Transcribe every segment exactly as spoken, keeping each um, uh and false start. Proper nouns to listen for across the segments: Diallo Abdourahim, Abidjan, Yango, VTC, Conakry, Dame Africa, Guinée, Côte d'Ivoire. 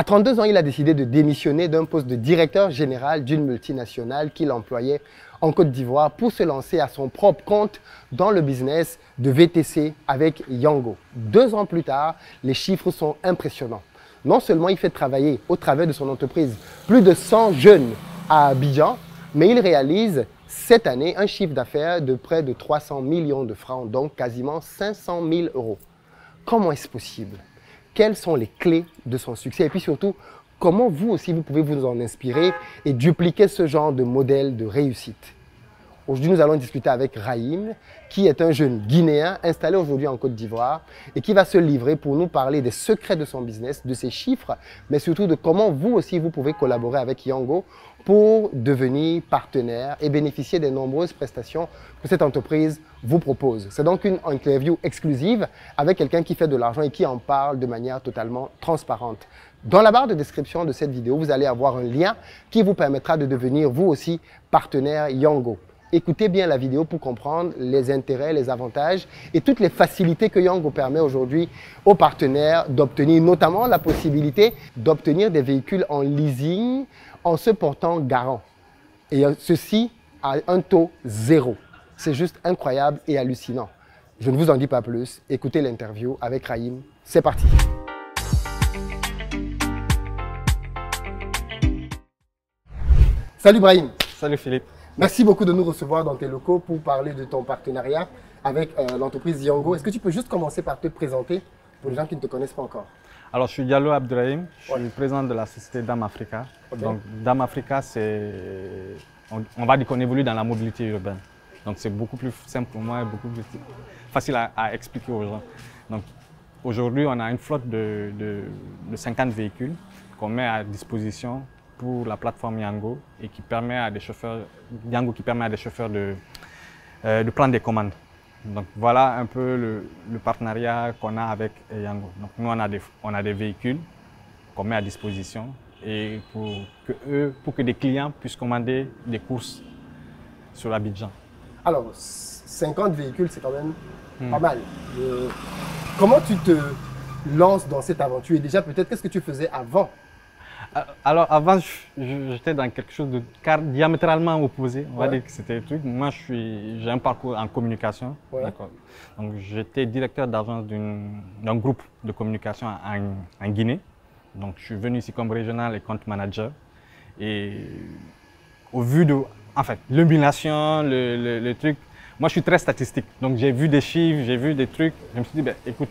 À trente-deux ans, il a décidé de démissionner d'un poste de directeur général d'une multinationale qu'il employait en Côte d'Ivoire pour se lancer à son propre compte dans le business de V T C avec Yango. Deux ans plus tard, les chiffres sont impressionnants. Non seulement il fait travailler au travers de son entreprise plus de cent jeunes à Abidjan, mais il réalise cette année un chiffre d'affaires de près de trois cents millions de francs, donc quasiment cinq cent mille euros. Comment est-ce possible ? Quelles sont les clés de son succès? Et puis surtout, comment vous aussi, vous pouvez vous en inspirer et dupliquer ce genre de modèle de réussite? Aujourd'hui, nous allons discuter avec Rahim, qui est un jeune Guinéen installé aujourd'hui en Côte d'Ivoire et qui va se livrer pour nous parler des secrets de son business, de ses chiffres, mais surtout de comment vous aussi, vous pouvez collaborer avec Yango pour devenir partenaire et bénéficier des nombreuses prestations que cette entreprise vous propose. C'est donc une interview exclusive avec quelqu'un qui fait de l'argent et qui en parle de manière totalement transparente. Dans la barre de description de cette vidéo, vous allez avoir un lien qui vous permettra de devenir vous aussi partenaire Yango. Écoutez bien la vidéo pour comprendre les intérêts, les avantages et toutes les facilités que Yango permet aujourd'hui aux partenaires d'obtenir, notamment la possibilité d'obtenir des véhicules en leasing en se portant garant. Et ceci à un taux zéro. C'est juste incroyable et hallucinant. Je ne vous en dis pas plus. Écoutez l'interview avec Rahim. C'est parti. Salut Brahim. Salut Philippe. Merci beaucoup de nous recevoir dans tes locaux pour parler de ton partenariat avec euh, l'entreprise Yango. Est-ce que tu peux juste commencer par te présenter pour les gens qui ne te connaissent pas encore? Alors je suis Diallo Abdourahim. Je ouais. suis président de la société Dame Africa. Okay. Donc Dame Africa, c'est, on, on va dire qu'on évolue dans la mobilité urbaine. Donc c'est beaucoup plus simple pour moi et beaucoup plus facile à, à expliquer aux gens. Donc aujourd'hui, on a une flotte de, de, de cinquante véhicules qu'on met à disposition pour la plateforme Yango et qui permet à des chauffeurs, Yango qui permet à des chauffeurs de, euh, de prendre des commandes. Donc voilà un peu le, le partenariat qu'on a avec Yango. Donc nous, on a des, on a des véhicules qu'on met à disposition et pour que, eux, pour que des clients puissent commander des courses sur Abidjan. Alors, cinquante véhicules, c'est quand même hmm. pas mal. Euh, comment tu te lances dans cette aventure? Et déjà, peut-être, qu'est-ce que tu faisais avant? Alors, avant, j'étais dans quelque chose de diamétralement opposé. On ouais. va dire que c'était le truc. Moi, j'ai un parcours en communication. Ouais. D'accord. Donc, j'étais directeur d'agence d'un groupe de communication en, en Guinée. Donc, je suis venu ici comme régional et compte manager. Et au vu de... En fait, l'humiliation, le, le, le truc. Moi, je suis très statistique. Donc, j'ai vu des chiffres, j'ai vu des trucs. Je me suis dit, ben, écoute,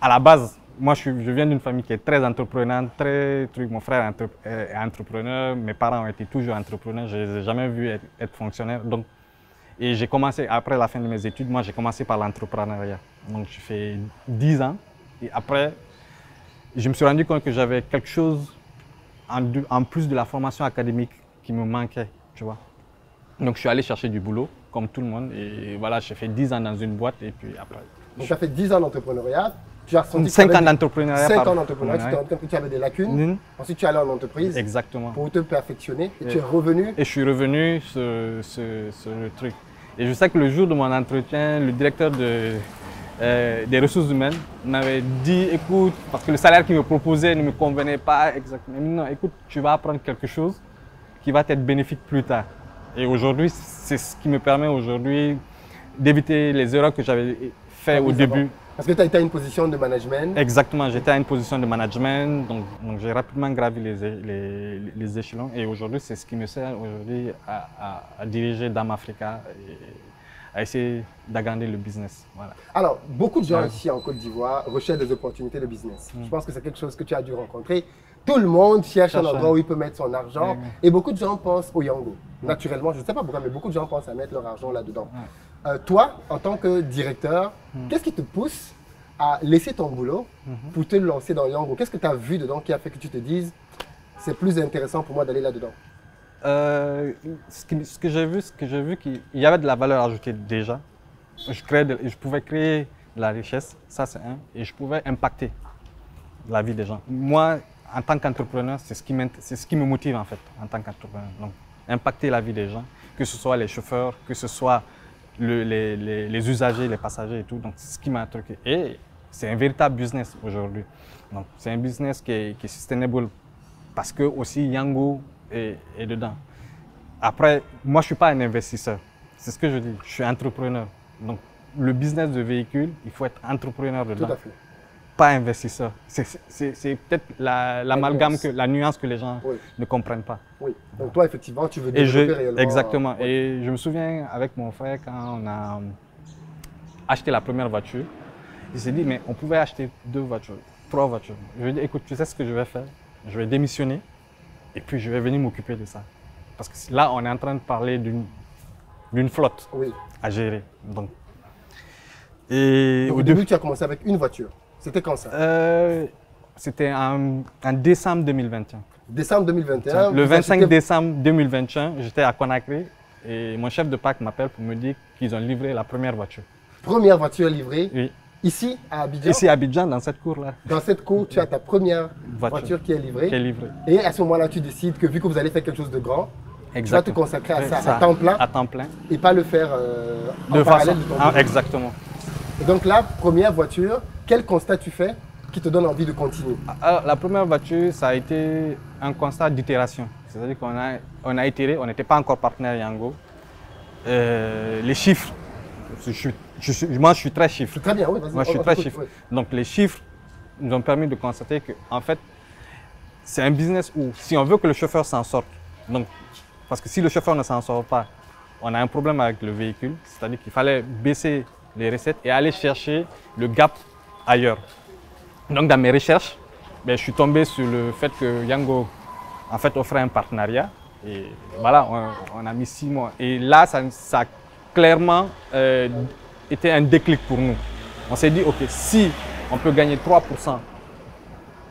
à la base, moi, je, suis, je viens d'une famille qui est très entreprenante, très truc. Mon frère est entrepreneur, mes parents ont été toujours entrepreneurs. Je ne les ai jamais vus être, être fonctionnaires. Donc, et j'ai commencé, après la fin de mes études, moi, j'ai commencé par l'entrepreneuriat. Donc, je fais dix ans. Et après, je me suis rendu compte que j'avais quelque chose en, en plus de la formation académique qui me manquait. Tu vois. Donc, je suis allé chercher du boulot, comme tout le monde. Et voilà, j'ai fait dix ans dans une boîte et puis après... Donc, tu as fait dix ans d'entrepreneuriat. Tu as senti cinq ans d'entrepreneuriat. cinq ans d'entrepreneuriat. Tu t'es rendu compte que tu avais des lacunes. Mmh. Ensuite, tu es allé en entreprise. Exactement. Pour te perfectionner. Et, et tu es revenu. Et je suis revenu sur, sur, sur le truc. Et je sais que le jour de mon entretien, le directeur de, euh, des ressources humaines m'avait dit, écoute, parce que le salaire qu'il me proposait ne me convenait pas exactement. Non, écoute, tu vas apprendre quelque chose qui va être bénéfique plus tard. Et aujourd'hui, c'est ce qui me permet aujourd'hui d'éviter les erreurs que j'avais faites au début. Parce que tu as été à une position de management. Exactement, j'étais à une position de management, donc, donc j'ai rapidement gravi les, les, les échelons. Et aujourd'hui, c'est ce qui me sert aujourd'hui à, à, à diriger Dame Africa et à essayer d'agrandir le business. Voilà. Alors, beaucoup de gens oui. ici en Côte d'Ivoire recherchent des opportunités de business. Mmh. Je pense que c'est quelque chose que tu as dû rencontrer. Tout le monde cherche un endroit où il peut mettre son argent mmh. et beaucoup de gens pensent au Yango. Naturellement, je ne sais pas pourquoi, mais beaucoup de gens pensent à mettre leur argent là-dedans. Mmh. Euh, toi, en tant que directeur, mmh. qu'est-ce qui te pousse à laisser ton boulot mmh. pour te lancer dans Yango? Qu'est-ce que tu as vu dedans qui a fait que tu te dises c'est plus intéressant pour moi d'aller là-dedans? euh, Ce que, ce que j'ai vu, c'est que j'ai vu qu'il y avait de la valeur ajoutée déjà. Je, créais de, je pouvais créer de la richesse, ça c'est un, et je pouvais impacter la vie des gens. Moi, en tant qu'entrepreneur, c'est ce qui c'est ce qui me motive en fait, en tant qu'entrepreneur. Donc, impacter la vie des gens, que ce soit les chauffeurs, que ce soit le, les, les, les usagers, les passagers et tout. Donc, c'est ce qui m'a truqué. Et C'est un véritable business aujourd'hui. Donc c'est un business qui est, qui est sustainable parce que aussi Yango est, est dedans. Après, moi je ne suis pas un investisseur, c'est ce que je dis, je suis entrepreneur. Donc le business de véhicule, il faut être entrepreneur dedans. Tout à fait. Pas investisseur. C'est peut-être l'amalgame, la, que, la nuance que les gens oui. ne comprennent pas. Oui, donc toi effectivement tu veux développer réellement. Exactement, ouais. Et je me souviens avec mon frère quand on a acheté la première voiture, il s'est dit mais on pouvait acheter deux voitures, trois voitures. Je lui ai dit écoute, tu sais ce que je vais faire, je vais démissionner et puis je vais venir m'occuper de ça. Parce que là on est en train de parler d'une flotte oui. à gérer. Donc, et donc, au, au début, début tu as commencé avec une voiture. C'était quand ça? euh, C'était en, en décembre deux mille vingt et un. Décembre deux mille vingt et un? Le vingt-cinq décembre deux mille vingt et un, j'étais à Conakry et mon chef de pack m'appelle pour me dire qu'ils ont livré la première voiture. Première voiture livrée? Oui. Ici, à Abidjan? Ici, à Abidjan, dans cette cour-là. Dans cette cour, tu as ta première voiture, voiture qui est livrée. Qui est livrée. Et à ce moment-là, tu décides que vu que vous allez faire quelque chose de grand, exactement. Tu vas te consacrer à ça, ça à temps plein. À temps plein. Et pas le faire euh, en de parallèle façon. De ton ah, exactement. Et donc là, première voiture, quel constat tu fais qui te donne envie de continuer? Alors, la première voiture, ça a été un constat d'itération. C'est-à-dire qu'on a, on a itéré, on n'était pas encore partenaire Yango. Euh, les chiffres, je, je, je, moi je suis très chiffre. Très bien, oui, vas-y. Moi je suis très chiffre. Oui. Donc les chiffres nous ont permis de constater que, en fait, c'est un business où si on veut que le chauffeur s'en sorte, donc, parce que si le chauffeur ne s'en sort pas, on a un problème avec le véhicule, c'est-à-dire qu'il fallait baisser les recettes et aller chercher le gap ailleurs. Donc dans mes recherches, ben, je suis tombé sur le fait que Yango en fait offrait un partenariat et voilà, on, on a mis six mois. Et là, ça, ça a clairement euh, été un déclic pour nous. On s'est dit, ok, si on peut gagner trois pour cent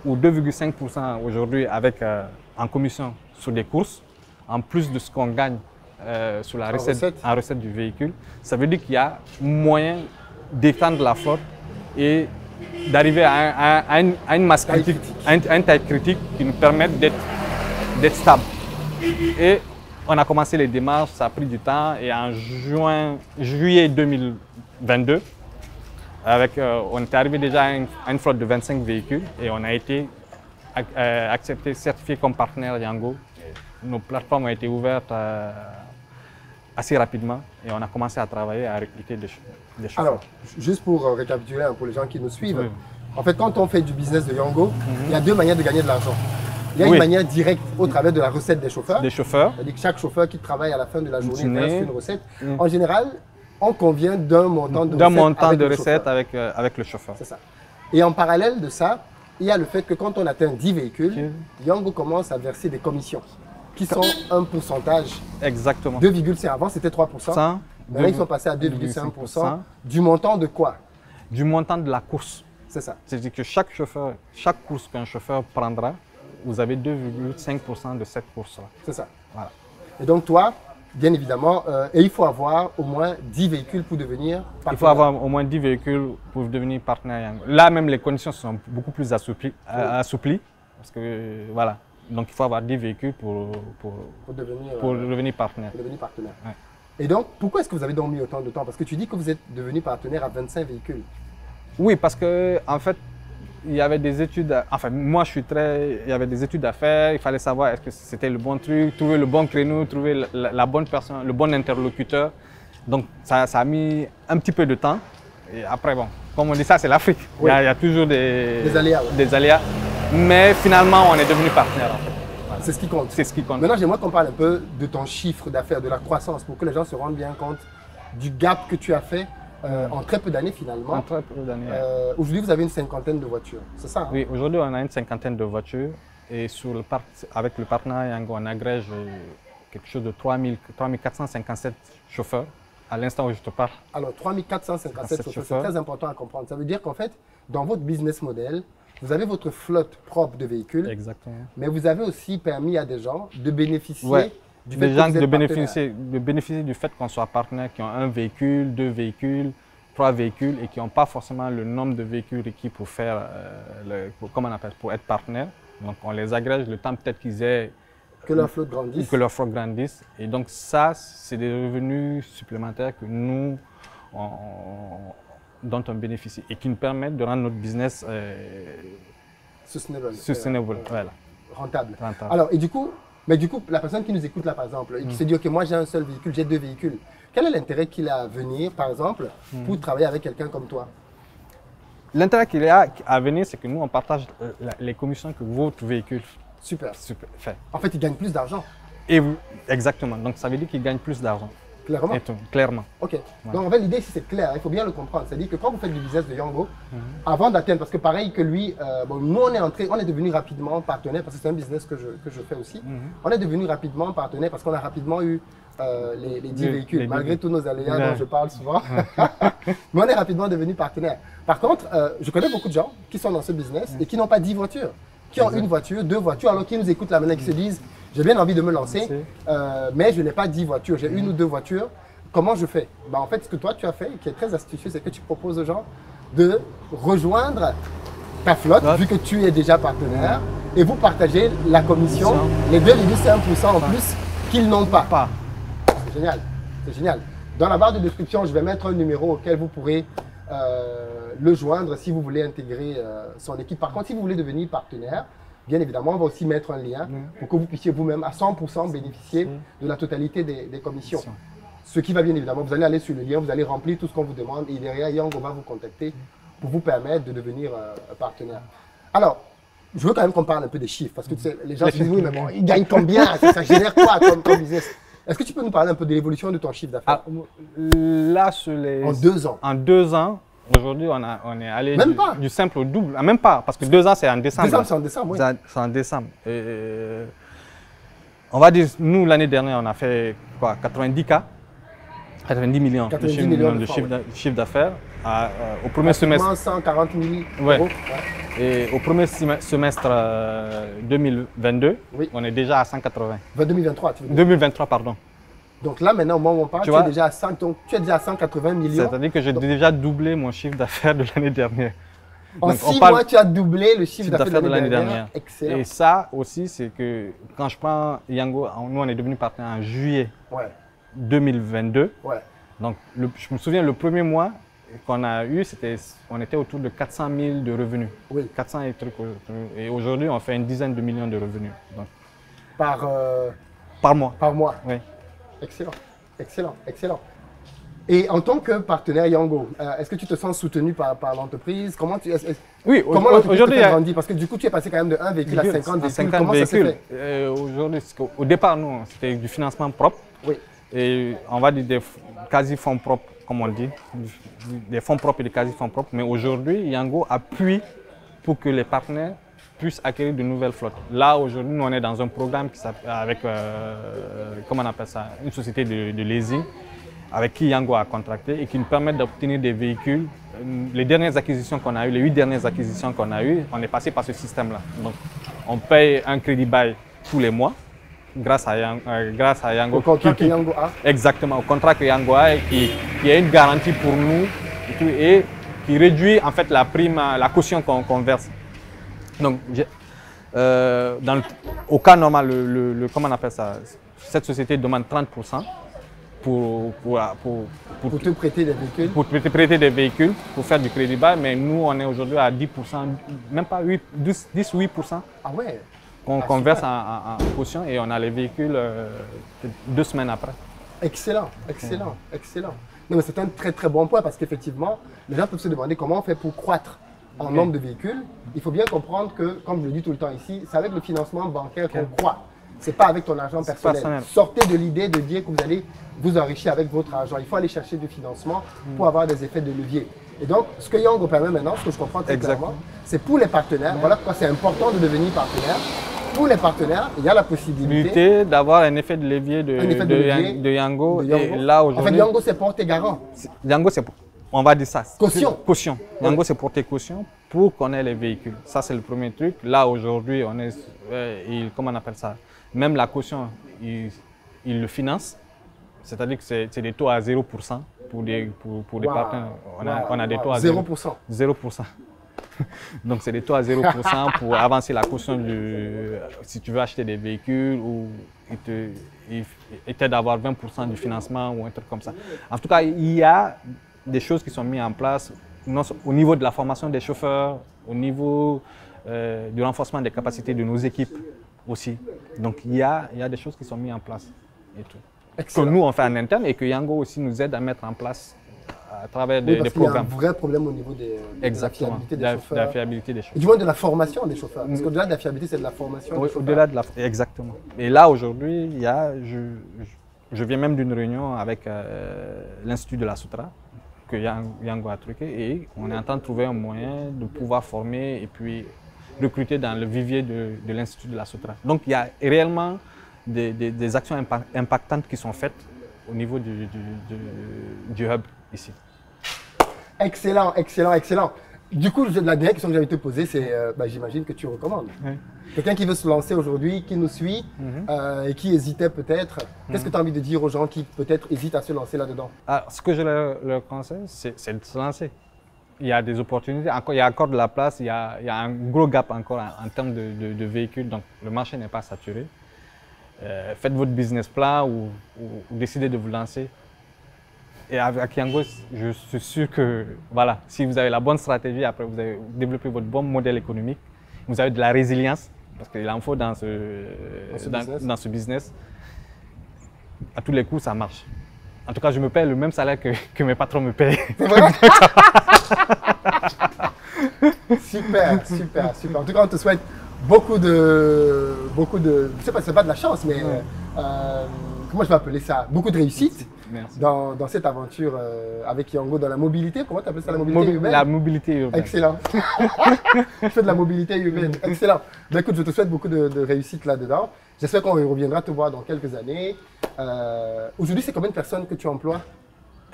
ou deux virgule cinq pour cent aujourd'hui avec euh, en commission sur des courses, en plus de ce qu'on gagne Euh, sur la recette, recette. En recette du véhicule, ça veut dire qu'il y a moyen d'étendre la flotte et d'arriver à, un, à, à, une, à une masse critique, critique. Un, un taille critique qui nous permette d'être stable. Et on a commencé les démarches, ça a pris du temps et en juin, juillet deux mille vingt-deux, avec, euh, on était arrivé déjà à une, à une flotte de vingt-cinq véhicules et on a été ac, euh, accepté, certifié comme partenaire Yango. Nos plateformes ont été ouvertes euh, assez rapidement et on a commencé à travailler, à recruter des, des chauffeurs. Alors, juste pour euh, récapituler hein, pour les gens qui nous suivent, oui. En fait, quand on fait du business de Yango, mm-hmm. il y a deux manières de gagner de l'argent. Il y a oui. une manière directe au travers de la recette des chauffeurs. Des chauffeurs. C'est-à-dire que chaque chauffeur qui travaille à la fin de la journée verse une recette. Mm. En général, on convient d'un montant de recette. D'un montant de recette avec, euh, avec le chauffeur. C'est ça. Et en parallèle de ça, il y a le fait que quand on atteint dix véhicules, okay. Yango commence à verser des commissions. Qui sont un pourcentage. Exactement. deux virgule cinq. Avant, c'était trois pour cent. Maintenant, ils sont passés à deux virgule cinq pour cent. Du montant de quoi? Du montant de la course. C'est ça. C'est-à-dire que chaque, chauffeur, chaque course qu'un chauffeur prendra, vous avez deux virgule cinq pour cent de cette course-là. C'est ça. Voilà. Et donc, toi, bien évidemment, euh, et il faut avoir au moins dix véhicules pour devenir partenaire. Il faut avoir au moins dix véhicules pour devenir partenaire. Là, même, les conditions sont beaucoup plus assouplies. Euh, assouplies parce que, voilà. Donc, il faut avoir des véhicules pour, pour, pour devenir, pour euh, devenir partenaire. Pour devenir partenaire. Ouais. Et donc, pourquoi est-ce que vous avez donc mis autant de temps? Parce que tu dis que vous êtes devenu partenaire à vingt-cinq véhicules. Oui, parce que en fait, il y avait des études. À, enfin, moi, je suis très. Il y avait des études à faire. Il fallait savoir est-ce que c'était le bon truc, trouver le bon créneau, trouver la, la, la bonne personne, le bon interlocuteur. Donc, ça, ça a mis un petit peu de temps. Et après, bon, comme on dit ça, c'est l'Afrique. Oui. Il, il y a toujours des, des aléas. Ouais. Des aléas. Mais finalement, on est devenu partenaire. En fait. Voilà. C'est ce qui compte. C'est ce qui compte. Maintenant, j'aimerais qu'on parle un peu de ton chiffre d'affaires, de la croissance, pour que les gens se rendent bien compte du gap que tu as fait euh, en très peu d'années finalement. En très peu d'années. Euh, aujourd'hui, vous avez une cinquantaine de voitures, c'est ça hein? Oui, aujourd'hui, on a une cinquantaine de voitures et sur le part... avec le partenaire Yango, on agrège quelque chose de trois mille quatre cent cinquante-sept chauffeurs à l'instant où je te parle. Alors, trois mille quatre cent cinquante-sept chauffeurs, chauffeurs. C'est très important à comprendre. Ça veut dire qu'en fait, dans votre business model, vous avez votre flotte propre de véhicules. Exactement. Mais vous avez aussi permis à des gens de bénéficier ouais. du fait des gens que vous êtes de bénéficier, de bénéficier du fait qu'on soit partenaire, qui ont un véhicule, deux véhicules, trois véhicules et qui n'ont pas forcément le nombre de véhicules requis pour faire, euh, le, pour, comment on appelle, pour être partenaire. Donc on les agrège le temps peut-être qu'ils aient que leur flotte grandisse. Que leur flotte grandisse. Et donc ça, c'est des revenus supplémentaires que nous on, on dont on bénéficie et qui nous permettent de rendre notre business euh, sustainable, sustainable euh, voilà. rentable. rentable. Alors, et du coup, mais du coup, la personne qui nous écoute là, par exemple, et qui mmh. se dit, OK, moi j'ai un seul véhicule, j'ai deux véhicules, quel est l'intérêt qu'il a à venir, par exemple, mmh. pour travailler avec quelqu'un comme toi? L'intérêt qu'il y a à venir, c'est que nous, on partage les commissions que votre véhicule. Super. Super. Fait. En fait, il gagne plus d'argent. Et vous, exactement. Donc, ça veut dire qu'il gagne plus d'argent. Clairement. Et tout, clairement. OK. Voilà. Donc, en fait, l'idée ici, c'est clair. Il faut bien le comprendre. C'est-à-dire que quand vous faites du business de Yango, mm-hmm. avant d'atteindre, parce que pareil que lui, euh, bon, nous, on est entré, on est devenu rapidement partenaire, parce que c'est un business que je, que je fais aussi. Mm-hmm. On est devenu rapidement partenaire parce qu'on a rapidement eu Euh, les, les dix véhicules, les malgré tous nos aléas dont je parle souvent. Mais on est rapidement devenu partenaire. Par contre, euh, je connais beaucoup de gens qui sont dans ce business et qui n'ont pas dix voitures, qui ont une voiture, deux voitures, alors qu'ils nous écoutent là maintenant, qui se disent « j'ai bien envie de me lancer, euh, mais je n'ai pas dix voitures, j'ai une ou deux voitures, comment je fais ?» Bah, en fait, ce que toi tu as fait, qui est très astucieux, c'est que tu proposes aux gens de rejoindre ta flotte, vu que tu es déjà partenaire, et vous partagez la commission, les deux livres, c'est un pour cent en plus qu'ils n'ont pas. pas. C'est génial, c'est génial. Dans la barre de description, je vais mettre un numéro auquel vous pourrez euh, le joindre si vous voulez intégrer euh, son équipe. Par contre, si vous voulez devenir partenaire, bien évidemment, on va aussi mettre un lien pour que vous puissiez vous-même à cent pour cent bénéficier de la totalité des, des commissions. Ce qui va bien évidemment, vous allez aller sur le lien, vous allez remplir tout ce qu'on vous demande et derrière, Yango va vous contacter pour vous permettre de devenir euh, partenaire. Alors, je veux quand même qu'on parle un peu des chiffres parce que tu sais, les gens se disent oui, mais bon, ils gagnent combien? Ça génère quoi comme, comme business? Est-ce que tu peux nous parler un peu de l'évolution de ton chiffre d'affaires? Ah, là, sur les... En deux ans. En deux ans, aujourd'hui, on, on est allé du, du simple au double. Ah, même pas, parce que deux ans, c'est en décembre. Deux ans, c'est en décembre, oui. C'est en décembre. Et on va dire, nous, l'année dernière, on a fait quoi, quatre-vingt-dix millions de chiffre, millions de, de chiffre ouais. d'affaires. Euh, au premier semestre. cent quarante mille ouais. euros. Ouais. Et au premier semestre euh, deux mille vingt-deux, oui. on est déjà à cent quatre-vingts. deux mille vingt-trois, tu veux dire? deux mille vingt-trois, pardon. Donc là, maintenant, au moment où on parle, tu, tu, vois, es, déjà à cent, donc, tu es déjà à cent quatre-vingts millions. C'est-à-dire que j'ai donc... déjà doublé mon chiffre d'affaires de l'année dernière. En donc, six parle... mois, tu as doublé le chiffre d'affaires de l'année dernière. dernière. Excellent. Et ça aussi, c'est que quand je prends Yango, nous, on est devenu partenaire en juillet ouais. deux mille vingt-deux. Ouais. Donc, le, je me souviens, le premier mois, qu'on a eu, c'était, on était autour de quatre cent mille de revenus. Oui. quatre cents et trucs. Et aujourd'hui, on fait une dizaine de millions de revenus. Donc, par, euh, par mois. Par mois. Oui. Excellent, excellent, excellent. Et en tant que partenaire Yango, euh, est-ce que tu te sens soutenu par, par l'entreprise? Comment tu oui, comment l'entreprise te fait grandir? Parce que du coup, tu es passé quand même de un véhicule à cinquante véhicules. Comment ça s'est fait? euh, Aujourd'hui, au départ, nous, c'était du financement propre. Oui. Et on va dire des quasi-fonds propres, comme on dit, des fonds propres et des quasi-fonds propres. Mais aujourd'hui, Yango appuie pour que les partenaires puissent acquérir de nouvelles flottes. Là, aujourd'hui, nous, on est dans un programme qui avec, euh, comment on appelle ça, une société de, de leasing avec qui Yango a contracté et qui nous permet d'obtenir des véhicules. Les dernières acquisitions qu'on a eues, les huit dernières acquisitions qu'on a eues, on est passé par ce système-là. Donc, on paye un crédit bail tous les mois. Grâce à, Yango, euh, grâce à Yango. Au contrat qui, que Yango a. Exactement, au contrat que Yango a et qui, qui est une garantie pour nous et, tout, et qui réduit en fait la prime, la caution qu'on qu'on verse. Donc, euh, dans le, au cas normal, le, le, le, comment on appelle ça, cette société demande trente pour cent pour, pour, pour, pour, pour te prêter des véhicules. Pour te prêter des véhicules, pour faire du crédit bail, mais nous on est aujourd'hui à dix pour cent, même pas huit, dix, dix, huit pour cent. Ah ouais? On ah, converse en, en, en caution et on a les véhicules euh, deux semaines après. Excellent, excellent, excellent. Non, mais c'est un très très bon point parce qu'effectivement, les gens peuvent se demander comment on fait pour croître en okay. nombre de véhicules. Il faut bien comprendre que, comme je le dis tout le temps ici, c'est avec le financement bancaire okay. qu'on croît. Ce n'est pas avec ton argent personnel. personnel. Sortez de l'idée de dire que vous allez vous enrichir avec votre argent. Il faut aller chercher du financement mmh. pour avoir des effets de levier. Et donc, ce que Yango permet maintenant, ce que je comprends très clairement, c'est pour les partenaires. Mmh. Voilà pourquoi c'est important de devenir partenaire. Pour les partenaires, il y a la possibilité d'avoir un effet de levier de, de, de, levier, de Yango. De Yango. Et là, en fait, Yango, c'est porté garant. Yango, c'est, on va dire ça. Caution. Caution. Ouais. Yango, c'est porté caution pour qu'on ait les véhicules. Ça, c'est le premier truc. Là, aujourd'hui, on est, euh, il, comment on appelle ça? Même la caution, il, il le finance. C'est-à-dire que c'est des taux à zéro pour cent pour des, pour, pour des wow. partenaires. On, wow. a, on a des wow. taux à zéro pour cent. zéro pour cent. Donc, c'est des taux à zéro pour cent pour avancer la caution du, si tu veux acheter des véhicules ou il t'aide à avoir vingt pour cent du financement ou un truc comme ça. En tout cas, il y a des choses qui sont mises en place non, au niveau de la formation des chauffeurs, au niveau euh, du renforcement des capacités de nos équipes aussi. Donc il y a, il y a des choses qui sont mises en place et tout. Excellent. Que nous on fait en interne et que Yango aussi nous aide à mettre en place à travers oui, des, parce des programmes. Il y a un vrai problème au niveau des, de, exactement, la fiabilité des, de, chauffeurs. De la fiabilité des chauffeurs. Du moins de la formation des chauffeurs. Parce qu'au-delà de la fiabilité, c'est de la formation oui, des au-delà de la, exactement. Et là aujourd'hui, il y a, je, je, je viens même d'une réunion avec euh, l'Institut de la Soutra que Yango a truqué et on est en train de trouver un moyen de pouvoir former et puis recruter dans le vivier de, de l'Institut de la Soutra. Donc il y a réellement des, des, des actions impactantes qui sont faites au niveau du, du, du, du hub ici. Excellent, excellent, excellent. Du coup, la dernière question que j'avais te posée, c'est, euh, bah, j'imagine que tu recommandes. Oui. Quelqu'un qui veut se lancer aujourd'hui, qui nous suit mm-hmm. euh, et qui hésitait peut-être, mm-hmm. qu'est-ce que tu as envie de dire aux gens qui peut-être hésitent à se lancer là-dedans? Ah, ce que je leur, leur conseille, c'est de se lancer. Il y a des opportunités, encore, il y a encore de la place, il y a, il y a un gros gap encore en, en termes de, de, de véhicules, donc le marché n'est pas saturé. Euh, faites votre business plan ou, ou, ou décidez de vous lancer. Et avec Yango, je suis sûr que voilà, si vous avez la bonne stratégie, après vous avez développé votre bon modèle économique, vous avez de la résilience, parce qu'il en faut dans ce, dans, ce dans, dans ce business. À tous les coups, ça marche. En tout cas, je me paye le même salaire que, que mes patrons me payent. Super, super, super. En tout cas, on te souhaite beaucoup de... Beaucoup de je ne sais pas, c'est pas de la chance, mais euh, comment je vais appeler ça? Beaucoup de réussite. Merci. Dans, dans cette aventure euh, avec Yango dans la mobilité, comment tu appelles ça, la mobilité Mo- urbaine? La mobilité urbaine. Excellent. Je fais de la mobilité urbaine. Excellent. Ben, écoute, je te souhaite beaucoup de, de réussite là-dedans. J'espère qu'on reviendra te voir dans quelques années. Euh, aujourd'hui, c'est combien de personnes que tu emploies?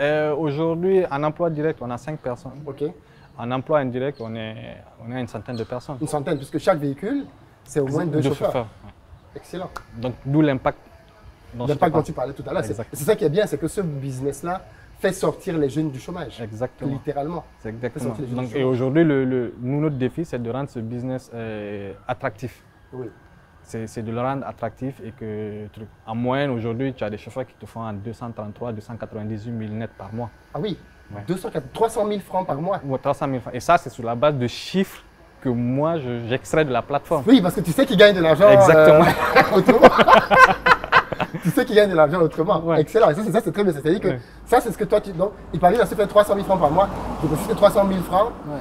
euh, Aujourd'hui, en emploi direct, on a cinq personnes. Ok. En emploi indirect, on est, on est une centaine de personnes. Une centaine, puisque chaque véhicule, c'est au moins deux, deux chauffeurs. chauffeurs. Excellent. Donc, d'où l'impact. L'impact dont tu parlais tout à l'heure, c'est ça qui est bien, c'est que ce business-là fait sortir les jeunes du chômage. Exactement. Littéralement. Exactement. Donc, et aujourd'hui, le, le, nous, notre défi, c'est de rendre ce business euh, attractif. Oui. C'est de le rendre attractif et que, en moyenne, aujourd'hui, tu as des chauffeurs qui te font en deux cent trente-trois, deux cent quatre-vingt-dix-huit mille net par mois. Ah oui, ouais. deux cent quatre, trois cent mille francs par mois. Oui, trois cent mille francs. Et ça, c'est sur la base de chiffres que moi, j'extrais je, de la plateforme. Oui, parce que tu sais qu'ils gagnent de l'argent. Exactement. Euh, autour. Tu sais qu'il gagne de l'argent autrement. Ouais. Excellent. Et ça, c'est très bien. C'est-à-dire que ouais. ça, c'est ce que toi, tu. Donc, il parlait, il se fait trois cent mille francs par mois. Donc, si c'est trois cent mille francs, ouais.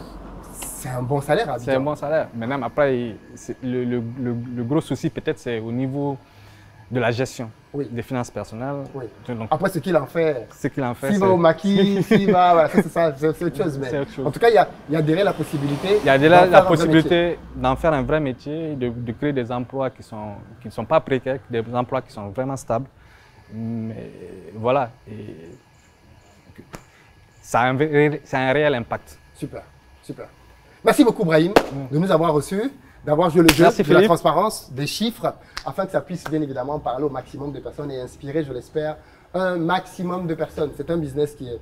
c'est un bon salaire. C'est un bon salaire. Maintenant, après, le, le, le, le gros souci, peut-être, c'est au niveau de la gestion oui. des finances personnelles. Oui. Donc, après, ce qu'il en fait. Ce qu'il en fait. S'il va au maquis, s'il va. Voilà, c'est ça, c'est autre chose. Mais autre chose. En tout cas, il y a, il y a derrière la possibilité. Il y a derrière la possibilité d'en faire un vrai métier, de, de créer des emplois qui ne sont, qui sont pas précaires, des emplois qui sont vraiment stables. Mais voilà. Et ça a un, ça a un réel impact. Super, super. Merci beaucoup, Brahim, de nous avoir reçus. D'avoir joué le jeu Merci de Philippe. La transparence, des chiffres, afin que ça puisse bien évidemment parler au maximum de personnes et inspirer, je l'espère, un maximum de personnes. C'est un business qui est,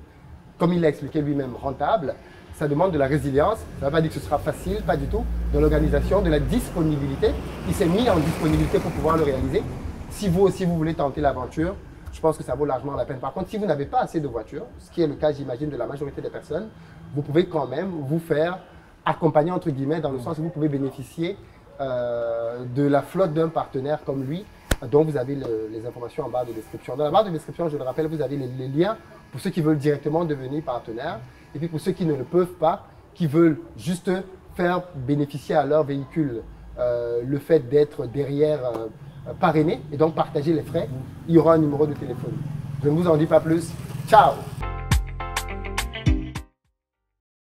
comme il l'a expliqué lui-même, rentable. Ça demande de la résilience. Ça ne veut pas dire que ce sera facile, pas du tout. De l'organisation, de la disponibilité. Il s'est mis en disponibilité pour pouvoir le réaliser. Si vous aussi, vous voulez tenter l'aventure, je pense que ça vaut largement la peine. Par contre, si vous n'avez pas assez de voitures, ce qui est le cas, j'imagine, de la majorité des personnes, vous pouvez quand même vous faire accompagné entre guillemets dans le sens où vous pouvez bénéficier euh, de la flotte d'un partenaire comme lui dont vous avez le, les informations en barre de description. Dans la barre de description, je le rappelle, vous avez les, les liens pour ceux qui veulent directement devenir partenaire et puis pour ceux qui ne le peuvent pas, qui veulent juste faire bénéficier à leur véhicule euh, le fait d'être derrière euh, parrainé et donc partager les frais, il y aura un numéro de téléphone. Je ne vous en dis pas plus. Ciao!